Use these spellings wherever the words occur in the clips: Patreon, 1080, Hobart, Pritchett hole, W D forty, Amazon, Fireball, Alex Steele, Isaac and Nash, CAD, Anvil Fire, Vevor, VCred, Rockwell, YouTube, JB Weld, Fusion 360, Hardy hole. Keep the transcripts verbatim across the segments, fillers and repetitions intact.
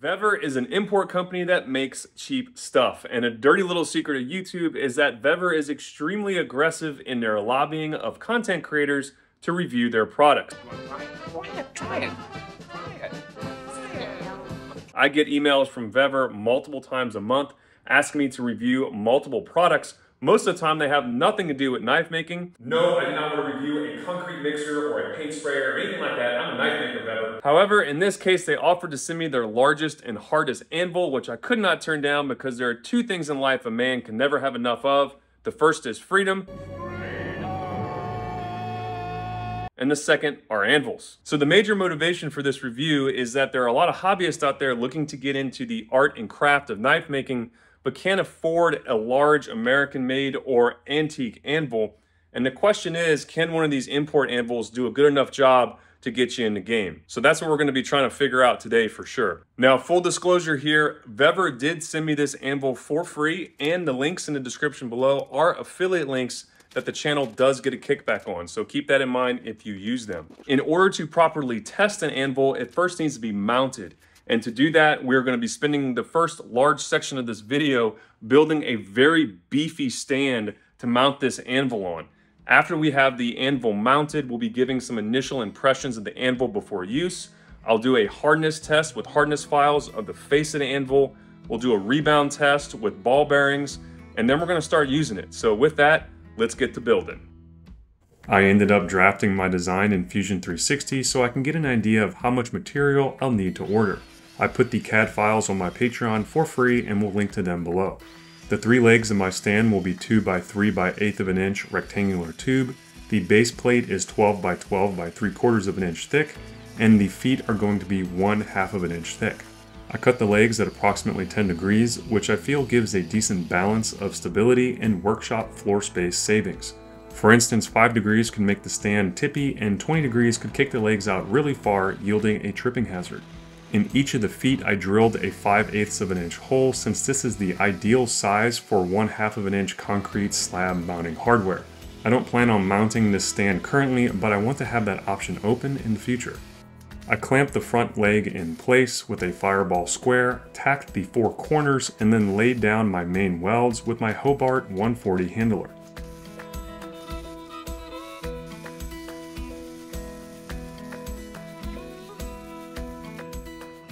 Vevor is an import company that makes cheap stuff, and a dirty little secret of YouTube is that Vevor is extremely aggressive in their lobbying of content creators to review their products. Try it. I get emails from Vevor multiple times a month asking me to review multiple products. Most of the time they have nothing to do with knife making. No, I do not want to review a concrete mixer or a paint sprayer or anything like that. I'm a knife maker, Vevor. However, in this case, they offered to send me their largest and hardest anvil, which I could not turn down because there are two things in life a man can never have enough of. The first is freedom. And the second are anvils. So the major motivation for this review is that there are a lot of hobbyists out there looking to get into the art and craft of knife making, but can't afford a large American-made or antique anvil. And the question is, can one of these import anvils do a good enough job to get you in the game? So that's what we're gonna be trying to figure out today for sure. Now, full disclosure here, Vevor did send me this anvil for free, and the links in the description below are affiliate links that the channel does get a kickback on, so keep that in mind if you use them. In order to properly test an anvil, it first needs to be mounted. And to do that, we're gonna be spending the first large section of this video building a very beefy stand to mount this anvil on. After we have the anvil mounted, we'll be giving some initial impressions of the anvil before use. I'll do a hardness test with hardness files of the face of the anvil. We'll do a rebound test with ball bearings, and then we're gonna start using it. So with that, let's get to building. I ended up drafting my design in Fusion three sixty so I can get an idea of how much material I'll need to order. I put the C A D files on my Patreon for free and will link to them below. The three legs of my stand will be two by three by eighth of an inch rectangular tube. The base plate is twelve by twelve by three quarters of an inch thick, and the feet are going to be one half of an inch thick. I cut the legs at approximately ten degrees, which I feel gives a decent balance of stability and workshop floor space savings. For instance, five degrees can make the stand tippy and twenty degrees could kick the legs out really far, yielding a tripping hazard. In each of the feet, I drilled a five eighths of an inch hole since this is the ideal size for one half of an inch concrete slab mounting hardware. I don't plan on mounting this stand currently, but I want to have that option open in the future. I clamped the front leg in place with a Fireball square, tacked the four corners, and then laid down my main welds with my Hobart one forty handler.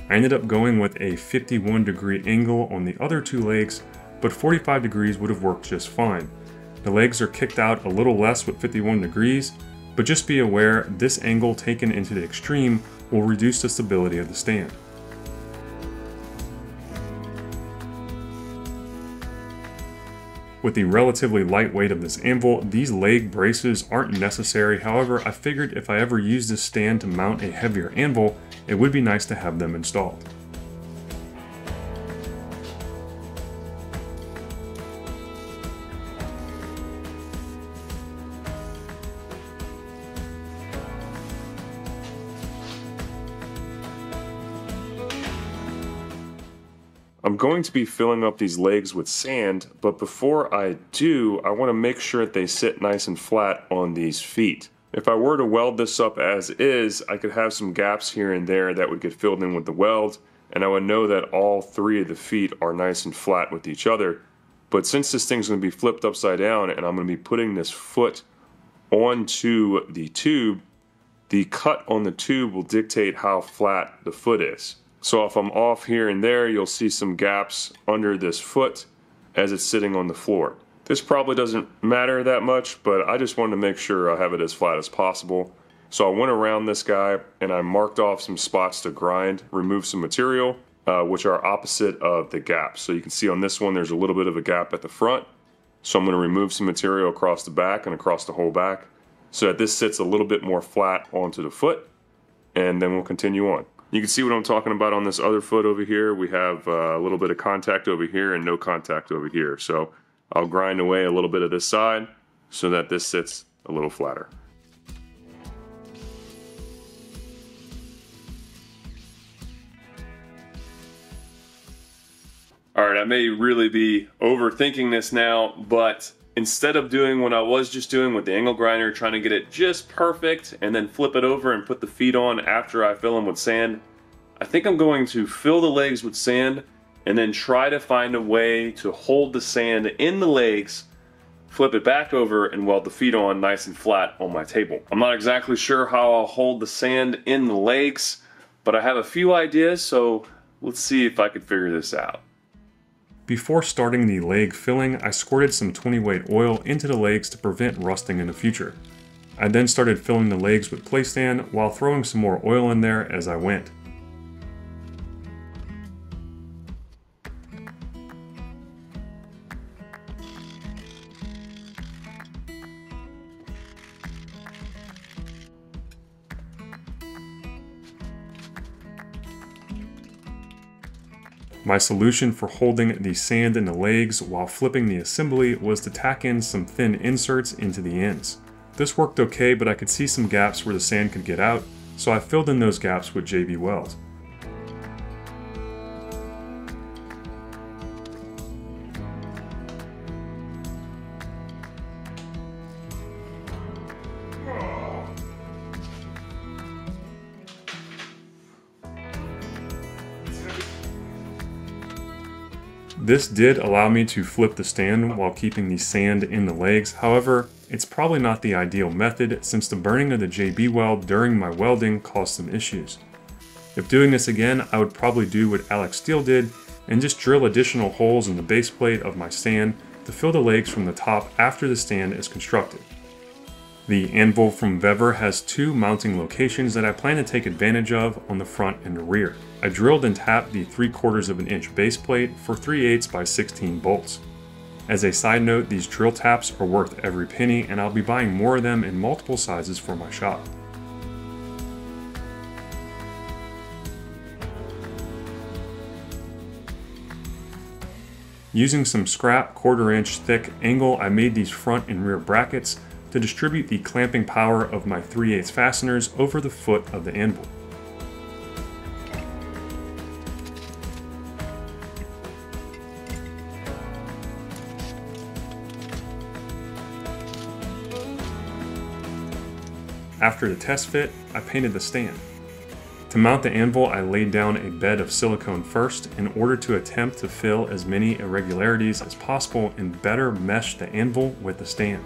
I ended up going with a fifty-one degree angle on the other two legs, but forty-five degrees would have worked just fine. The legs are kicked out a little less with fifty-one degrees, but just be aware this angle taken into the extreme will reduce the stability of the stand. With the relatively light weight of this anvil, these leg braces aren't necessary. However, I figured if I ever use this stand to mount a heavier anvil, it would be nice to have them installed. I'm going to be filling up these legs with sand, but before I do, I want to make sure that they sit nice and flat on these feet. If I were to weld this up as is, I could have some gaps here and there that would get filled in with the weld, and I would know that all three of the feet are nice and flat with each other. But since this thing's going to be flipped upside down and I'm going to be putting this foot onto the tube, the cut on the tube will dictate how flat the foot is. So if I'm off here and there, you'll see some gaps under this foot as it's sitting on the floor. This probably doesn't matter that much, but I just wanted to make sure I have it as flat as possible. So I went around this guy and I marked off some spots to grind, remove some material, uh, which are opposite of the gaps. So you can see on this one, there's a little bit of a gap at the front. So I'm going to remove some material across the back and across the whole back so that this sits a little bit more flat onto the foot, and then we'll continue on. You can see what I'm talking about on this other foot over here. We have uh, a little bit of contact over here and no contact over here. So I'll grind away a little bit of this side so that this sits a little flatter. All right, I may really be overthinking this now, but instead of doing what I was just doing with the angle grinder, trying to get it just perfect and then flip it over and put the feet on after I fill them with sand, I think I'm going to fill the legs with sand and then try to find a way to hold the sand in the legs, flip it back over, and weld the feet on nice and flat on my table. I'm not exactly sure how I'll hold the sand in the legs, but I have a few ideas, so let's see if I can figure this out. Before starting the leg filling, I squirted some twenty weight oil into the legs to prevent rusting in the future. I then started filling the legs with play sand while throwing some more oil in there as I went. My solution for holding the sand in the legs while flipping the assembly was to tack in some thin inserts into the ends. This worked okay, but I could see some gaps where the sand could get out, so I filled in those gaps with J B Weld. This did allow me to flip the stand while keeping the sand in the legs. However, it's probably not the ideal method since the burning of the J B Weld during my welding caused some issues. If doing this again, I would probably do what Alex Steele did and just drill additional holes in the base plate of my stand to fill the legs from the top after the stand is constructed. The anvil from Vevor has two mounting locations that I plan to take advantage of on the front and the rear. I drilled and tapped the three quarters of an inch base plate for three eighths by sixteen bolts. As a side note, these drill taps are worth every penny and I'll be buying more of them in multiple sizes for my shop. Using some scrap quarter inch thick angle, I made these front and rear brackets to distribute the clamping power of my three eighths fasteners over the foot of the anvil. After the test fit, I painted the stand. To mount the anvil, I laid down a bed of silicone first in order to attempt to fill as many irregularities as possible and better mesh the anvil with the stand.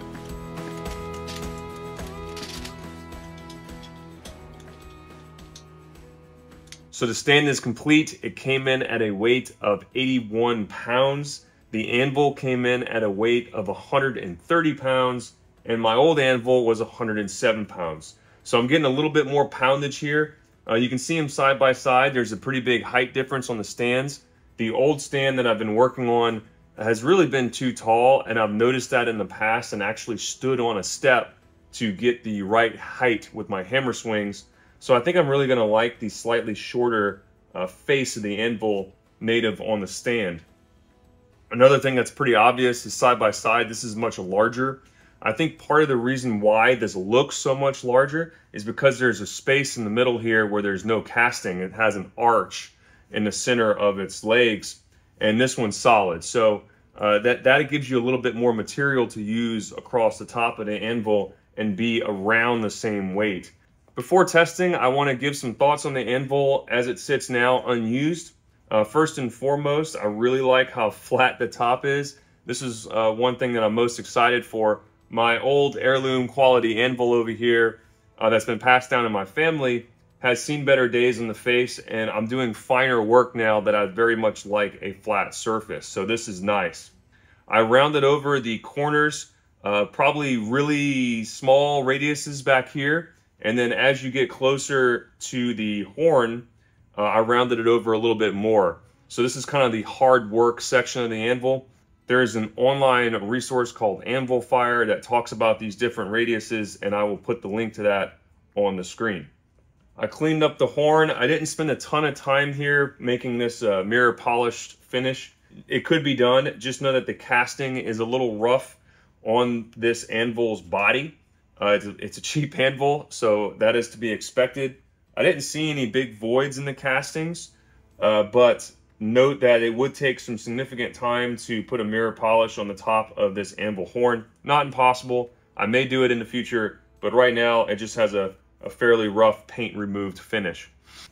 So the stand is complete. It came in at a weight of eighty-one pounds. The anvil came in at a weight of one hundred thirty pounds, and my old anvil was one hundred seven pounds. So I'm getting a little bit more poundage here. Uh, you can see them side by side. There's a pretty big height difference on the stands. The old stand that I've been working on has really been too tall, and I've noticed that in the past and actually stood on a step to get the right height with my hammer swings. So I think I'm really gonna like the slightly shorter uh, face of the anvil native on the stand. Another thing that's pretty obvious is side by side, this is much larger. I think part of the reason why this looks so much larger is because there's a space in the middle here where there's no casting. It has an arch in the center of its legs, and this one's solid. So uh, that, that gives you a little bit more material to use across the top of the anvil and be around the same weight. Before testing, I want to give some thoughts on the anvil as it sits now unused. Uh, first and foremost, I really like how flat the top is. This is uh, one thing that I'm most excited for. My old heirloom quality anvil over here uh, that's been passed down in my family has seen better days in the face, and I'm doing finer work now that I very much like a flat surface, so this is nice. I rounded over the corners, uh, probably really small radiuses back here. And then as you get closer to the horn, uh, I rounded it over a little bit more. So this is kind of the hard work section of the anvil. There is an online resource called Anvil Fire that talks about these different radiuses, and I will put the link to that on the screen. I cleaned up the horn. I didn't spend a ton of time here making this uh, mirror polished finish. It could be done. Just know that the casting is a little rough on this anvil's body. Uh, it's, a, it's a cheap anvil, so that is to be expected. I didn't see any big voids in the castings, uh, but note that it would take some significant time to put a mirror polish on the top of this anvil horn. Not impossible. I may do it in the future, but right now it just has a a fairly rough paint removed finish.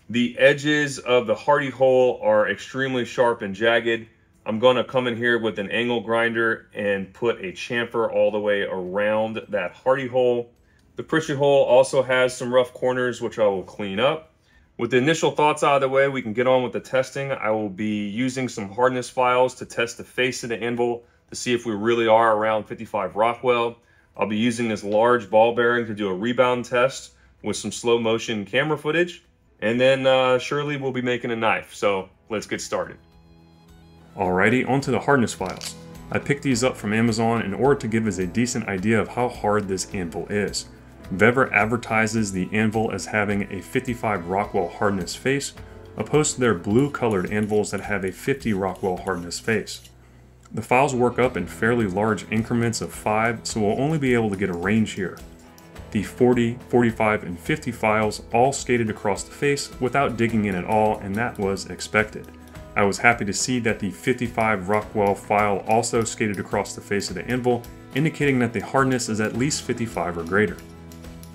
The edges of the Hardy hole are extremely sharp and jagged. I'm going to come in here with an angle grinder and put a chamfer all the way around that Hardy hole. The Pritchett hole also has some rough corners, which I will clean up. With the initial thoughts out of the way, we can get on with the testing. I will be using some hardness files to test the face of the anvil to see if we really are around fifty-five Rockwell. I'll be using this large ball bearing to do a rebound test with some slow motion camera footage. And then uh, surely we'll be making a knife. So let's get started. Alrighty, onto the hardness files. I picked these up from Amazon in order to give us a decent idea of how hard this anvil is. Vevor advertises the anvil as having a fifty-five Rockwell hardness face, opposed to their blue colored anvils that have a fifty Rockwell hardness face. The files work up in fairly large increments of five, so we'll only be able to get a range here. The forty, forty-five, and fifty files all skated across the face without digging in at all, and that was expected. I was happy to see that the fifty-five Rockwell file also skated across the face of the anvil, indicating that the hardness is at least fifty-five or greater.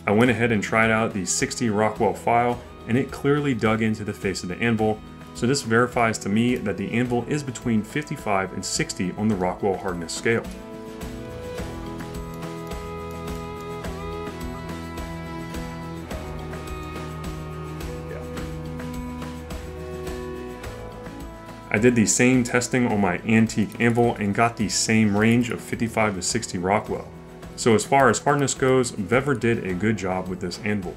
I went ahead and tried out the sixty Rockwell file, and it clearly dug into the face of the anvil, so this verifies to me that the anvil is between fifty-five and sixty on the Rockwell hardness scale. Yeah. I did the same testing on my antique anvil and got the same range of fifty-five to sixty Rockwell. So as far as hardness goes, Vevor did a good job with this anvil.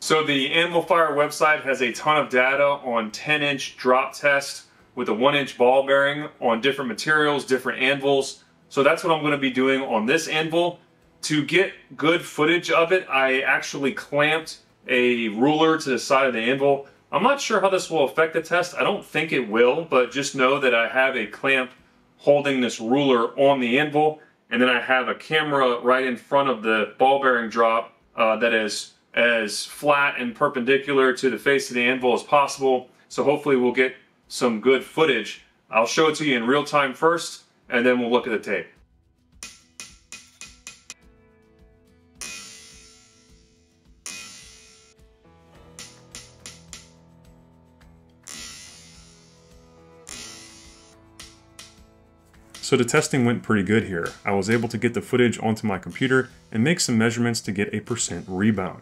So the Anvil Fire website has a ton of data on ten inch drop test with a one inch ball bearing on different materials, different anvils. So that's what I'm going to be doing on this anvil. To get good footage of it, I actually clamped a ruler to the side of the anvil. I'm not sure how this will affect the test. I don't think it will, but just know that I have a clamp holding this ruler on the anvil, and then I have a camera right in front of the ball bearing drop uh, that is as flat and perpendicular to the face of the anvil as possible. So hopefully we'll get some good footage. I'll show it to you in real time first, and then we'll look at the tape. So the testing went pretty good here. I was able to get the footage onto my computer and make some measurements to get a percent rebound.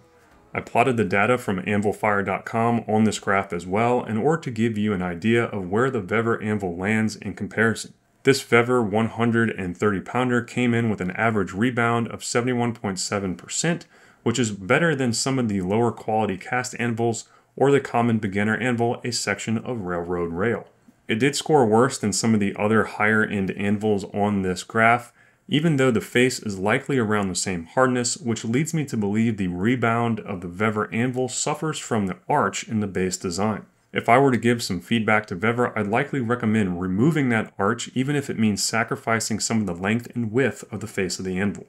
I plotted the data from anvil fire dot com on this graph as well in order to give you an idea of where the Vevor anvil lands in comparison. This Vevor one hundred thirty pounder came in with an average rebound of seventy-one point seven percent, which is better than some of the lower quality cast anvils or the common beginner anvil, a section of railroad rail. It did score worse than some of the other higher end anvils on this graph, even though the face is likely around the same hardness, which leads me to believe the rebound of the Vevor anvil suffers from the arch in the base design. If I were to give some feedback to Vevor, I'd likely recommend removing that arch, even if it means sacrificing some of the length and width of the face of the anvil.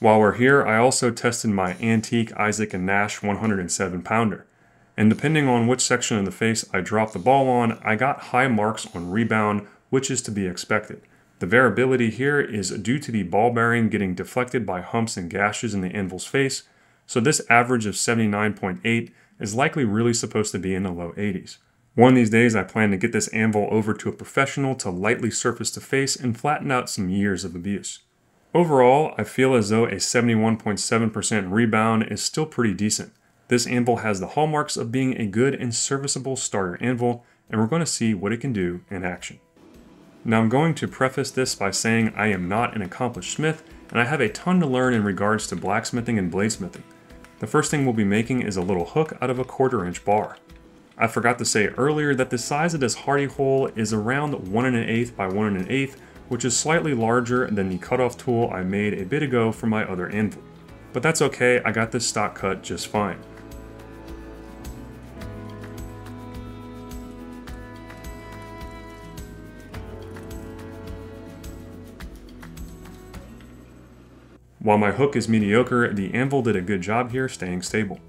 While we're here, I also tested my antique Isaac and Nash one hundred seven pounder. And depending on which section of the face I drop the ball on, I got high marks on rebound, which is to be expected. The variability here is due to the ball bearing getting deflected by humps and gashes in the anvil's face, so this average of seventy-nine point eight is likely really supposed to be in the low eighties. One of these days I plan to get this anvil over to a professional to lightly surface the face and flatten out some years of abuse. Overall, I feel as though a seventy-one point seven percent rebound is still pretty decent. This anvil has the hallmarks of being a good and serviceable starter anvil, and we're going to see what it can do in action. Now I'm going to preface this by saying I am not an accomplished smith, and I have a ton to learn in regards to blacksmithing and bladesmithing. The first thing we'll be making is a little hook out of a quarter inch bar. I forgot to say earlier that the size of this Hardy hole is around one and an eighth by one and an eighth, which is slightly larger than the cutoff tool I made a bit ago for my other anvil. But that's okay, I got this stock cut just fine. While my hook is mediocre, the anvil did a good job here staying stable.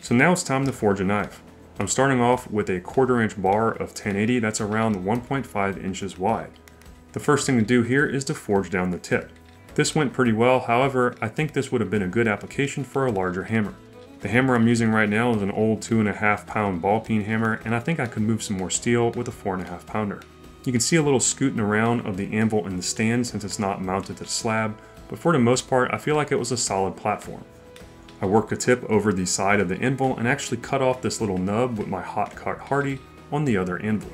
So now it's time to forge a knife. I'm starting off with a quarter inch bar of ten eighty that's around one point five inches wide. The first thing to do here is to forge down the tip. This went pretty well, however, I think this would have been a good application for a larger hammer. The hammer I'm using right now is an old two and a half pound ball peen hammer, and I think I could move some more steel with a four and a half pounder. You can see a little scooting around of the anvil in the stand since it's not mounted to the slab, but for the most part, I feel like it was a solid platform. I worked the tip over the side of the anvil and actually cut off this little nub with my hot cut Hardy on the other anvil.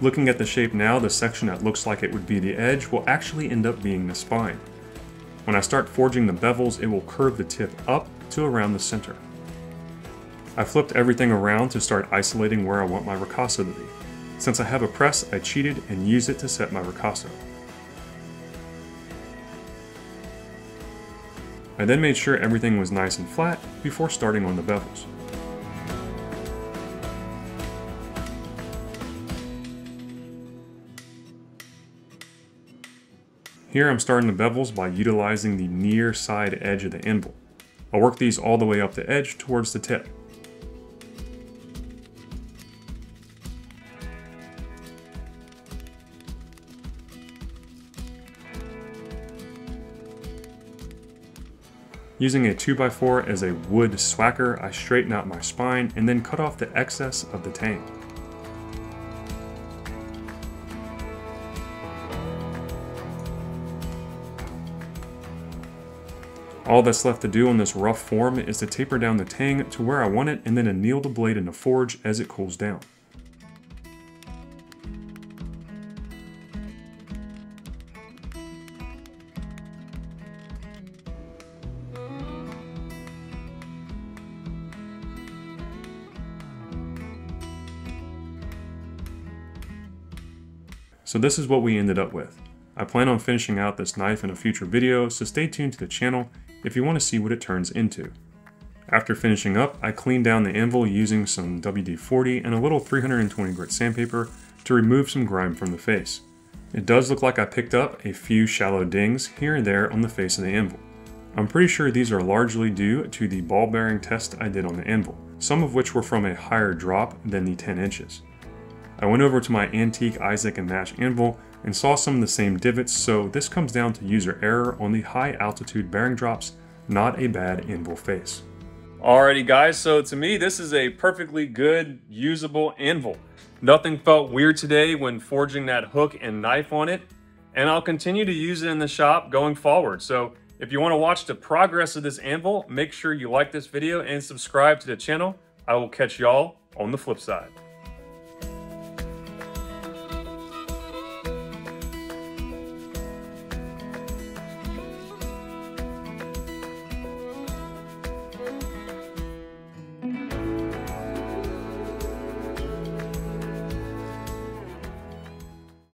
Looking at the shape now, the section that looks like it would be the edge will actually end up being the spine. When I start forging the bevels, it will curve the tip up to around the center. I flipped everything around to start isolating where I want my ricotta to be. Since I have a press, I cheated and used it to set my ricotta. I then made sure everything was nice and flat before starting on the bevels. Here I'm starting the bevels by utilizing the near side edge of the anvil. I'll work these all the way up the edge towards the tip. Using a two by four as a wood swacker, I straighten out my spine and then cut off the excess of the tang. All that's left to do on this rough form is to taper down the tang to where I want it and then anneal the blade in the forge as it cools down. So this is what we ended up with. I plan on finishing out this knife in a future video, so stay tuned to the channel if you want to see what it turns into. After finishing up, I cleaned down the anvil using some W D forty and a little three hundred twenty grit sandpaper to remove some grime from the face. It does look like I picked up a few shallow dings here and there on the face of the anvil. I'm pretty sure these are largely due to the ball bearing test I did on the anvil, some of which were from a higher drop than the ten inches. I went over to my antique Isaac and Nash anvil and saw some of the same divots, so this comes down to user error on the high altitude bearing drops, not a bad anvil face. Alrighty guys, so to me this is a perfectly good usable anvil. Nothing felt weird today when forging that hook and knife on it, and I'll continue to use it in the shop going forward. So if you want to watch the progress of this anvil, make sure you like this video and subscribe to the channel. I will catch y'all on the flip side.